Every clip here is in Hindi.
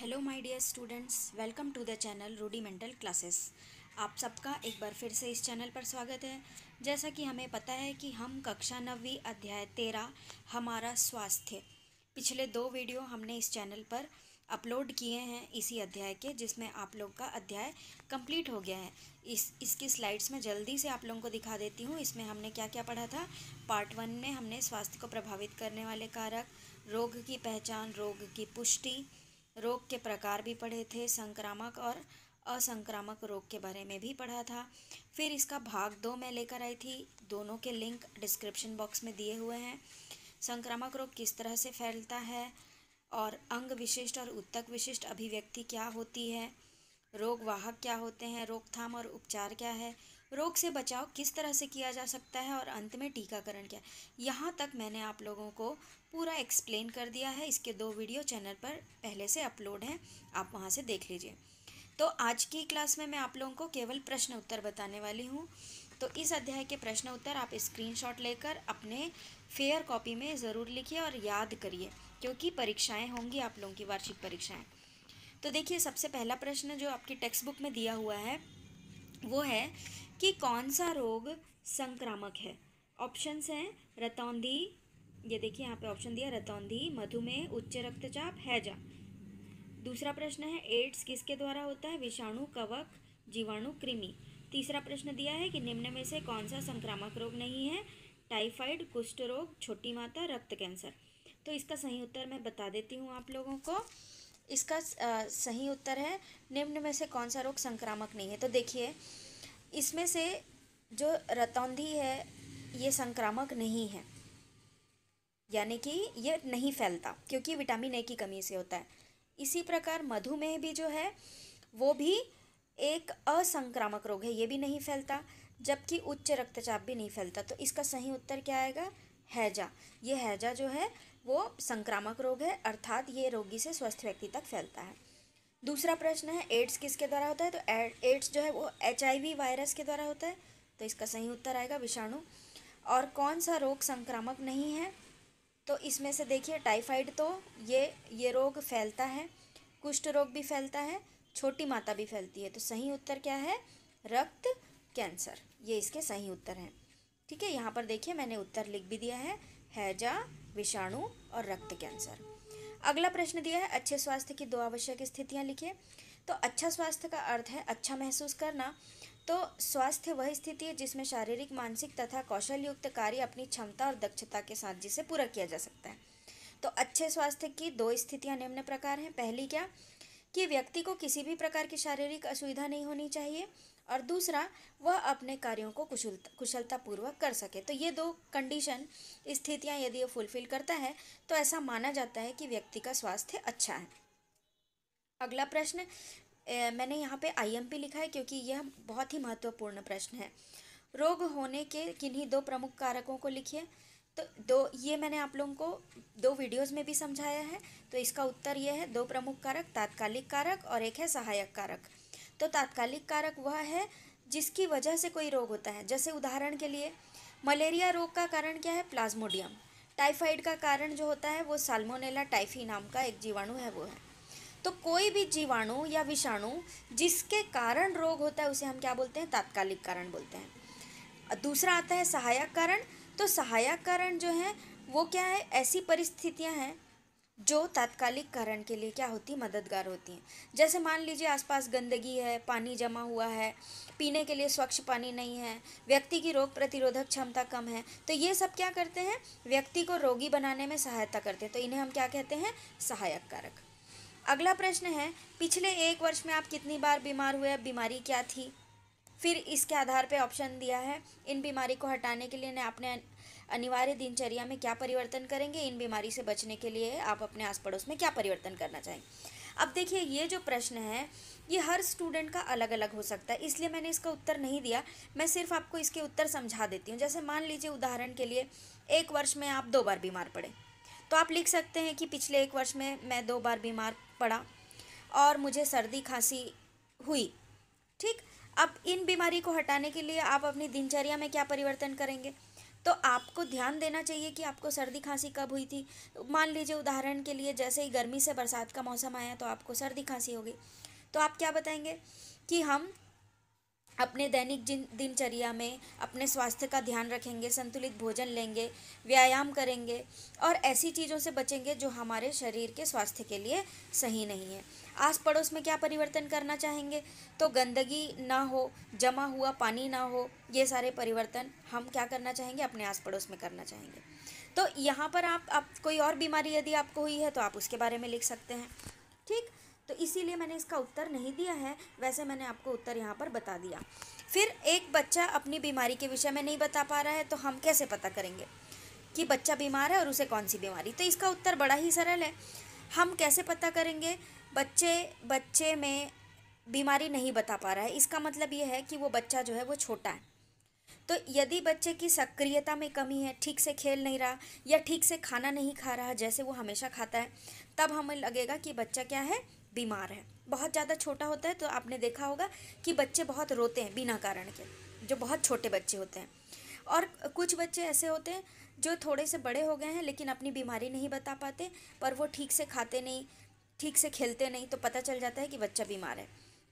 Hello my dear students, welcome to the channel rudimental classes. आप सबका एक बार फिर से इस चैनल पर स्वागत है। जैसा कि हमें पता है कि हम कक्षा 9वीं अध्याय 13 हमारा स्वास्थ्य, पिछले 2 वीडियो हमने इस चैनल पर अपलोड किए हैं इसी अध्याय के, जिसमें आप लोग का अध्याय कंप्लीट हो गया है। इसकी स्लाइड्स में जल्दी से आप लोगों को दिखा देती हूँ। इसमें हमने क्या क्या पढ़ा था। पार्ट 1 में हमने स्वास्थ्य को प्रभावित करने वाले कारक, रोग की पहचान, रोग की पुष्टि, रोग के प्रकार भी पढ़े थे, संक्रामक और असंक्रामक रोग के बारे में भी पढ़ा था। फिर इसका भाग 2 में लेकर आई थी। दोनों के लिंक डिस्क्रिप्शन बॉक्स में दिए हुए हैं। संक्रामक रोग किस तरह से फैलता है और अंग विशिष्ट और ऊतक विशिष्ट अभिव्यक्ति क्या होती है, रोग वाहक क्या होते हैं, रोकथाम और उपचार क्या है, रोग से बचाव किस तरह से किया जा सकता है और अंत में टीकाकरण क्या है। यहाँ तक मैंने आप लोगों को पूरा एक्सप्लेन कर दिया है। इसके 2 वीडियो चैनल पर पहले से अपलोड हैं, आप वहाँ से देख लीजिए। तो आज की क्लास में मैं आप लोगों को केवल प्रश्न उत्तर बताने वाली हूँ। तो इस अध्याय के प्रश्न उत्तर आप स्क्रीनशॉट लेकर अपने फेयर कॉपी में ज़रूर लिखिए और याद करिए, क्योंकि परीक्षाएँ होंगी आप लोगों की, वार्षिक परीक्षाएँ। तो देखिए, सबसे पहला प्रश्न जो आपकी टेक्स्ट बुक में दिया हुआ है वो है कि कौन सा रोग संक्रामक है। ऑप्शंस हैं रतौंधी, ये देखिए यहाँ पे ऑप्शन दिया, रतौंधी, मधुमेह, उच्च रक्तचाप, हैजा। दूसरा प्रश्न है एड्स किसके द्वारा होता है, विषाणु, कवक, जीवाणु, कृमि। तीसरा प्रश्न दिया है कि निम्न में से कौन सा संक्रामक रोग नहीं है, टाइफाइड, कुष्ठ रोग, छोटी माता, रक्त कैंसर। तो इसका सही उत्तर मैं बता देती हूँ आप लोगों को। इसका सही उत्तर है निम्न में से कौन सा रोग संक्रामक नहीं है। तो देखिए, इसमें से जो रतौंधी है ये संक्रामक नहीं है, यानी कि ये नहीं फैलता क्योंकि विटामिन ए की कमी से होता है। इसी प्रकार मधुमेह भी जो है वो भी एक असंक्रामक रोग है, ये भी नहीं फैलता, जबकि उच्च रक्तचाप भी नहीं फैलता। तो इसका सही उत्तर क्या आएगा, हैजा। ये हैजा जो है वो संक्रामक रोग है, अर्थात ये रोगी से स्वस्थ व्यक्ति तक फैलता है। दूसरा प्रश्न है एड्स किसके द्वारा होता है, तो एड्स जो है वो HIV वायरस के द्वारा होता है। तो इसका सही उत्तर आएगा विषाणु। और कौन सा रोग संक्रामक नहीं है, तो इसमें से देखिए टाइफाइड, तो ये रोग फैलता है, कुष्ठ रोग भी फैलता है, छोटी माता भी फैलती है। तो सही उत्तर क्या है, रक्त कैंसर। ये इसके सही उत्तर हैं। ठीक है, यहाँ पर देखिए मैंने उत्तर लिख भी दिया है, हैजा, विषाणु और रक्त कैंसर। अगला प्रश्न दिया है अच्छे स्वास्थ्य की 2 आवश्यक स्थितियाँ लिखिए। तो अच्छा स्वास्थ्य का अर्थ है अच्छा महसूस करना। तो स्वास्थ्य वह स्थिति है जिसमें शारीरिक, मानसिक तथा कौशल युक्त कार्य अपनी क्षमता और दक्षता के साथ जिसे पूरा किया जा सकता है। तो अच्छे स्वास्थ्य की 2 स्थितियाँ निम्न प्रकार हैं। पहली क्या, कि व्यक्ति को किसी भी प्रकार की शारीरिक असुविधा नहीं होनी चाहिए, और दूसरा वह अपने कार्यों को कुशलतापूर्वक कर सके। तो ये 2 कंडीशन, स्थितियाँ यदि ये फुलफिल करता है तो ऐसा माना जाता है कि व्यक्ति का स्वास्थ्य अच्छा है। अगला प्रश्न मैंने यहाँ पे IMP लिखा है, क्योंकि यह बहुत ही महत्वपूर्ण प्रश्न है। रोग होने के किन्हीं 2 प्रमुख कारकों को लिखिए। तो 2, ये मैंने आप लोगों को 2 वीडियोज़ में भी समझाया है। तो इसका उत्तर ये है 2 प्रमुख कारक, तात्कालिक कारक और एक है सहायक कारक। तो तात्कालिक कारक वह है जिसकी वजह से कोई रोग होता है। जैसे उदाहरण के लिए मलेरिया रोग का कारण क्या है, प्लाज्मोडियम। टाइफाइड का कारण जो होता है वो साल्मोनेला टाइफी नाम का एक जीवाणु है, वो है। तो कोई भी जीवाणु या विषाणु जिसके कारण रोग होता है उसे हम क्या बोलते हैं, तात्कालिक कारण बोलते हैं। दूसरा आता है सहायक कारण। तो सहायक कारण जो है वो क्या है, ऐसी परिस्थितियाँ हैं जो तात्कालिक कारण के लिए क्या होती है, मददगार होती हैं। जैसे मान लीजिए आसपास गंदगी है, पानी जमा हुआ है, पीने के लिए स्वच्छ पानी नहीं है, व्यक्ति की रोग प्रतिरोधक क्षमता कम है, तो ये सब क्या करते हैं, व्यक्ति को रोगी बनाने में सहायता करते हैं। तो इन्हें हम क्या कहते हैं, सहायक कारक। अगला प्रश्न है पिछले 1 वर्ष में आप कितनी बार बीमार हुए, बीमारी क्या थी। फिर इसके आधार पर ऑप्शन दिया है इन बीमारी को हटाने के लिए आपने अनिवार्य दिनचर्या में क्या परिवर्तन करेंगे, इन बीमारी से बचने के लिए आप अपने आस पड़ोस में क्या परिवर्तन करना चाहेंगे। अब देखिए, ये जो प्रश्न है ये हर स्टूडेंट का अलग अलग हो सकता है, इसलिए मैंने इसका उत्तर नहीं दिया, मैं सिर्फ आपको इसके उत्तर समझा देती हूँ। जैसे मान लीजिए उदाहरण के लिए 1 वर्ष में आप 2 बार बीमार पड़े, तो आप लिख सकते हैं कि पिछले 1 वर्ष में मैं 2 बार बीमार पड़ा और मुझे सर्दी खांसी हुई। ठीक, अब इन बीमारी को हटाने के लिए आप अपनी दिनचर्या में क्या परिवर्तन करेंगे, तो आपको ध्यान देना चाहिए कि आपको सर्दी खांसी कब हुई थी। मान लीजिए उदाहरण के लिए जैसे ही गर्मी से बरसात का मौसम आया तो आपको सर्दी खांसी हो गई, तो आप क्या बताएंगे कि हम अपने दैनिक दिनचर्या में अपने स्वास्थ्य का ध्यान रखेंगे, संतुलित भोजन लेंगे, व्यायाम करेंगे और ऐसी चीज़ों से बचेंगे जो हमारे शरीर के स्वास्थ्य के लिए सही नहीं है। आस पड़ोस में क्या परिवर्तन करना चाहेंगे, तो गंदगी ना हो, जमा हुआ पानी ना हो, ये सारे परिवर्तन हम क्या करना चाहेंगे, अपने आस पड़ोस में करना चाहेंगे। तो यहाँ पर आप कोई और बीमारी यदि आपको हुई है तो आप उसके बारे में लिख सकते हैं, ठीक। तो इसीलिए मैंने इसका उत्तर नहीं दिया है, वैसे मैंने आपको उत्तर यहाँ पर बता दिया। फिर एक बच्चा अपनी बीमारी के विषय में नहीं बता पा रहा है तो हम कैसे पता करेंगे कि बच्चा बीमार है और उसे कौन सी बीमारी, तो इसका उत्तर बड़ा ही सरल है। हम कैसे पता करेंगे बच्चे में बीमारी नहीं बता पा रहा है, इसका मतलब ये है कि वो बच्चा जो है वो छोटा है। तो यदि बच्चे की सक्रियता में कमी है, ठीक से खेल नहीं रहा या ठीक से खाना नहीं खा रहा जैसे वो हमेशा खाता है, तब हमें लगेगा कि बच्चा क्या है, बीमार है। बहुत ज़्यादा छोटा होता है तो आपने देखा होगा कि बच्चे बहुत रोते हैं बिना कारण के, जो बहुत छोटे बच्चे होते हैं। और कुछ बच्चे ऐसे होते हैं जो थोड़े से बड़े हो गए हैं लेकिन अपनी बीमारी नहीं बता पाते, पर वो ठीक से खाते नहीं, ठीक से खेलते नहीं, तो पता चल जाता है कि बच्चा बीमार है।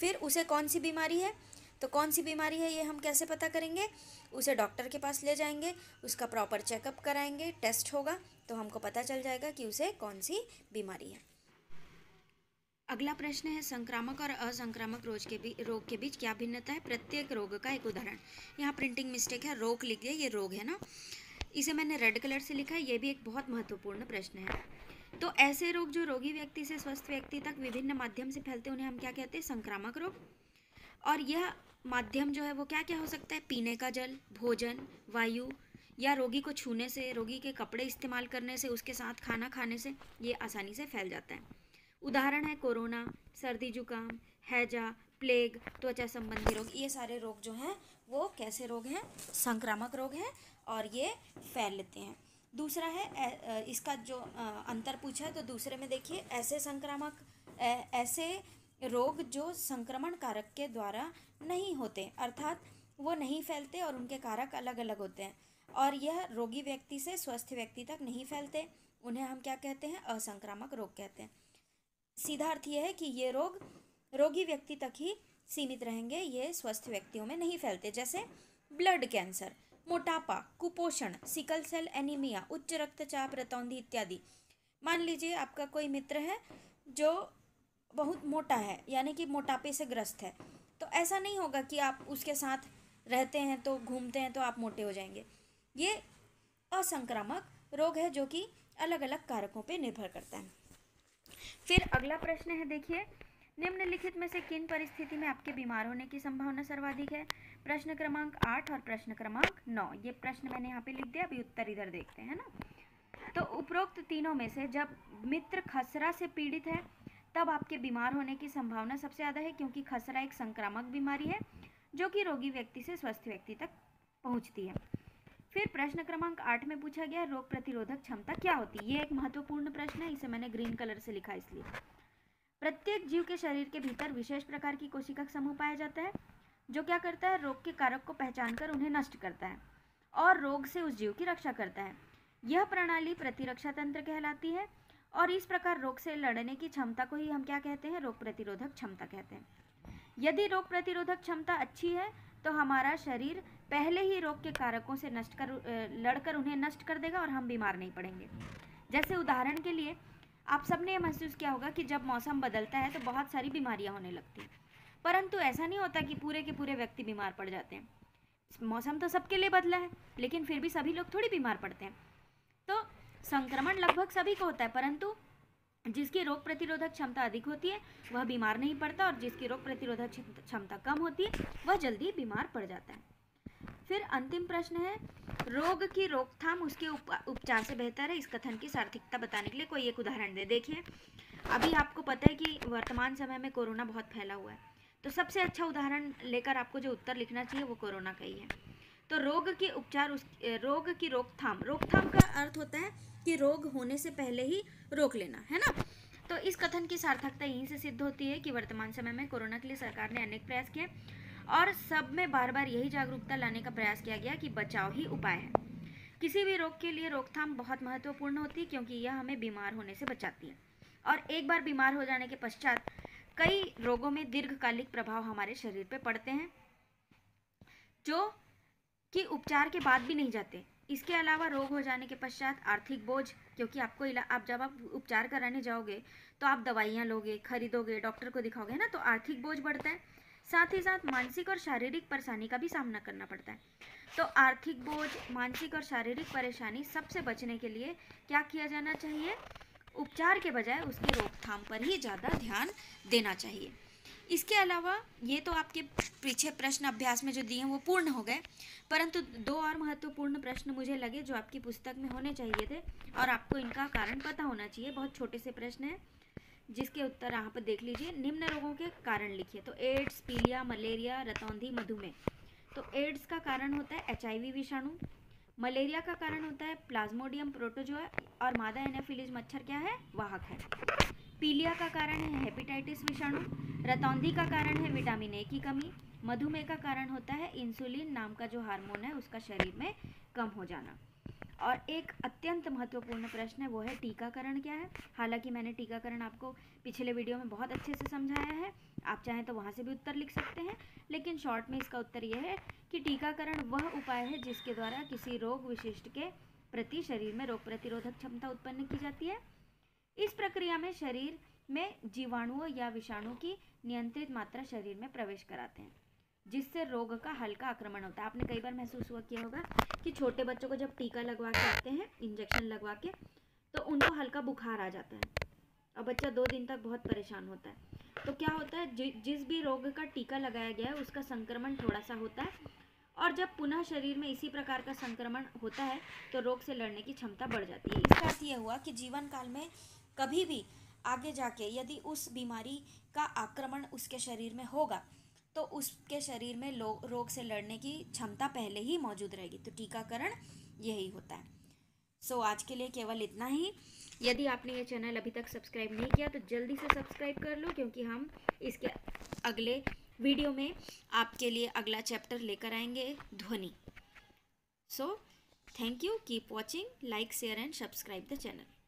फिर उसे कौन सी बीमारी है, तो कौन सी बीमारी है ये हम कैसे पता करेंगे, उसे डॉक्टर के पास ले जाएंगे, उसका प्रॉपर चेकअप कराएंगे, टेस्ट होगा तो हमको पता चल जाएगा कि उसे कौन सी बीमारी है। अगला प्रश्न है संक्रामक और असंक्रामक रोग के बीच क्या भिन्नता है, प्रत्येक रोग का एक उदाहरण। यहाँ प्रिंटिंग मिस्टेक है, रोग लिख दिया, ये रोग है ना, इसे मैंने रेड कलर से लिखा है। ये भी एक बहुत महत्वपूर्ण प्रश्न है। तो ऐसे रोग जो रोगी व्यक्ति से स्वस्थ व्यक्ति तक विभिन्न माध्यम से फैलते उन्हें हम क्या कहते हैं, संक्रामक रोग। और यह माध्यम जो है वो क्या क्या हो सकता है, पीने का जल, भोजन, वायु या रोगी को छूने से, रोगी के कपड़े इस्तेमाल करने से, उसके साथ खाना खाने से, ये आसानी से फैल जाता है। उदाहरण है कोरोना, सर्दी जुकाम, हैजा, प्लेग, त्वचा संबंधी रोग, ये सारे रोग जो हैं वो कैसे रोग हैं, संक्रामक रोग हैं और ये फैलते हैं। दूसरा है इसका जो अंतर पूछा है, तो दूसरे में देखिए ऐसे रोग जो संक्रमण कारक के द्वारा नहीं होते, अर्थात वो नहीं फैलते और उनके कारक अलग अलग होते हैं, और यह रोगी व्यक्ति से स्वस्थ व्यक्ति तक नहीं फैलते, उन्हें हम क्या कहते हैं, असंक्रामक रोग कहते हैं। सीधा अर्थ यह है कि ये रोग रोगी व्यक्ति तक ही सीमित रहेंगे, ये स्वस्थ व्यक्तियों में नहीं फैलते। जैसे ब्लड कैंसर, मोटापा, कुपोषण, सिकल सेल एनीमिया, उच्च रक्तचाप, रतौंधी इत्यादि। मान लीजिए आपका कोई मित्र है जो बहुत मोटा है, यानी कि मोटापे से ग्रस्त है, तो ऐसा नहीं होगा कि आप उसके साथ रहते हैं तो घूमते हैं तो आप मोटे हो जाएंगे। ये असंक्रामक रोग है जो कि अलग अलग कारकों पर निर्भर करता है। फिर अगला प्रश्न है, देखिए निम्नलिखित में से किन परिस्थिति में आपके बीमार होने की संभावना सर्वाधिक है, प्रश्न क्रमांक 8 और प्रश्न क्रमांक 9। ये प्रश्न मैंने यहाँ पे लिख दिया, अभी उत्तर इधर देखते हैं ना। तो उपरोक्त तीनों में से जब मित्र खसरा से पीड़ित है तब आपके बीमार होने की संभावना सबसे ज़्यादा है, क्योंकि खसरा एक संक्रामक बीमारी है जो कि रोगी व्यक्ति से स्वस्थ व्यक्ति तक पहुँचती है। फिर प्रश्न क्रमांक 8 में पूछा गया रोग प्रतिरोधक क्षमता क्या होती है, ये एक महत्वपूर्ण प्रश्न है, इसे मैंने ग्रीन कलर से लिखा इसलिए। प्रत्येक जीव के शरीर के भीतर विशेष प्रकार की कोशिका समूह पाया जाता है जो क्या करता है, रोग के कारक को पहचान कर उन्हें नष्ट करता है और रोग से उस जीव की रक्षा करता है। यह प्रणाली प्रतिरक्षा तंत्र कहलाती है और इस प्रकार रोग से लड़ने की क्षमता को ही हम क्या कहते हैं, रोग प्रतिरोधक क्षमता कहते हैं। यदि रोग प्रतिरोधक क्षमता अच्छी है तो हमारा शरीर पहले ही रोग के कारकों से लड़कर उन्हें नष्ट कर देगा और हम बीमार नहीं पड़ेंगे। जैसे उदाहरण के लिए आप सबने ये महसूस किया होगा कि जब मौसम बदलता है तो बहुत सारी बीमारियां होने लगती हैं, परंतु ऐसा नहीं होता कि पूरे के पूरे व्यक्ति बीमार पड़ जाते हैं। मौसम तो सबके लिए बदला है लेकिन फिर भी सभी लोग थोड़ी बीमार पड़ते हैं। तो संक्रमण लगभग सभी को होता है, परंतु जिसकी रोग प्रतिरोधक क्षमता अधिक होती है वह बीमार नहीं पड़ता और जिसकी रोग प्रतिरोधक क्षमता कम होती है वह जल्दी बीमार पड़ जाता है। फिर अंतिम प्रश्न है रोग की रोकथाम उसके उपचार से बेहतर है, इस कथन की सार्थकता बताने के लिए कोई एक उदाहरण दे। देखिए अभी आपको पता है कि वर्तमान समय में कोरोना बहुत फैला हुआ है, तो सबसे अच्छा उदाहरण लेकर आपको जो उत्तर लिखना चाहिए वो कोरोना का ही है। तो रोग की रोकथाम, रोकथाम का अर्थ होता है कि रोग होने से पहले ही रोक लेना, है ना। तो इस कथन की सार्थकता यहीं से सिद्ध होती है कि वर्तमान समय में कोरोना के लिए सरकार ने अनेक प्रयास किए और सब में बार बार यही जागरूकता लाने का प्रयास किया गया कि बचाव ही उपाय है। किसी भी रोग के लिए रोकथाम बहुत महत्वपूर्ण होती है क्योंकि यह हमें बीमार होने से बचाती है और एक बार बीमार हो जाने के पश्चात कई रोगों में दीर्घकालिक प्रभाव हमारे शरीर पर पड़ते हैं जो कि उपचार के बाद भी नहीं जाते। इसके अलावा रोग हो जाने के पश्चात आर्थिक बोझ, क्योंकि आपको जब आप उपचार कराने जाओगे तो आप दवाइयाँ लोगे, खरीदोगे, डॉक्टर को दिखाओगे ना, तो आर्थिक बोझ बढ़ता है। साथ ही साथ मानसिक और शारीरिक परेशानी का भी सामना करना पड़ता है। तो आर्थिक बोझ, मानसिक और शारीरिक परेशानी सबसे बचने के लिए क्या किया जाना चाहिए? उपचार के बजाय उसके रोकथाम पर ही ज़्यादा ध्यान देना चाहिए। इसके अलावा ये तो आपके पीछे प्रश्न अभ्यास में जो दिए हैं वो पूर्ण हो गए, परंतु दो और महत्वपूर्ण प्रश्न मुझे लगे जो आपकी पुस्तक में होने चाहिए थे और आपको इनका कारण पता होना चाहिए। बहुत छोटे से प्रश्न हैं जिसके उत्तर यहाँ पर देख लीजिए। निम्न रोगों के कारण लिखिए। तो एड्स, पीलिया, मलेरिया, रतौंधी, मधुमेह। तो एड्स का कारण होता है HIV विषाणु, मलेरिया का कारण होता है प्लाज्मोडियम प्रोटोजोआ और मादा एनाफिलीज मच्छर क्या है? वाहक है। पीलिया का कारण है हेपेटाइटिस विषाणु, रतौंधी का कारण है विटामिन A की कमी, मधुमेह का कारण होता है इंसुलिन नाम का जो हार्मोन है उसका शरीर में कम हो जाना। और एक अत्यंत महत्वपूर्ण प्रश्न है वो है टीकाकरण क्या है। हालांकि मैंने टीकाकरण आपको पिछले वीडियो में बहुत अच्छे से समझाया है, आप चाहें तो वहाँ से भी उत्तर लिख सकते हैं, लेकिन शॉर्ट में इसका उत्तर यह है कि टीकाकरण वह उपाय है जिसके द्वारा किसी रोग विशिष्ट के प्रति शरीर में रोग प्रतिरोधक क्षमता उत्पन्न की जाती है। इस प्रक्रिया में शरीर में जीवाणुओं या विषाणु की नियंत्रित मात्रा शरीर में प्रवेश कराते हैं जिससे रोग का हल्का आक्रमण होता है। आपने कई बार महसूस हुआ किया होगा कि छोटे बच्चों को जब टीका लगवा के आते हैं, इंजेक्शन लगवा के, तो उनको हल्का बुखार आ जाता है और बच्चा 2 दिन तक बहुत परेशान होता है। तो क्या होता है, जिस भी रोग का टीका लगाया गया है उसका संक्रमण थोड़ा सा होता है और जब पुनः शरीर में इसी प्रकार का संक्रमण होता है तो रोग से लड़ने की क्षमता बढ़ जाती है। इसका अर्थ यह हुआ कि जीवन काल में कभी भी आगे जाके यदि उस बीमारी का आक्रमण उसके शरीर में होगा तो उसके शरीर में रोग से लड़ने की क्षमता पहले ही मौजूद रहेगी। तो टीकाकरण यही होता है। सो आज के लिए केवल इतना ही। यदि आपने ये चैनल अभी तक सब्सक्राइब नहीं किया तो जल्दी से सब्सक्राइब कर लो, क्योंकि हम इसके अगले वीडियो में आपके लिए अगला चैप्टर लेकर आएंगे, ध्वनि। So thank you, keep watching, like, share and subscribe the channel.